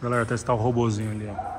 Galera, testar o robozinho ali, ó.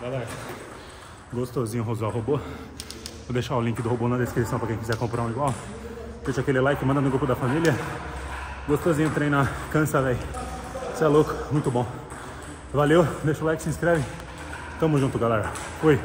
Galera, gostosinho usar o robô. Vou deixar o link do robô na descrição para quem quiser comprar um igual. Deixa aquele like, manda no grupo da família. Gostosinho treinar, cansa, velho. Você é louco, muito bom. Valeu, deixa o like, se inscreve. Tamo junto, galera. Fui.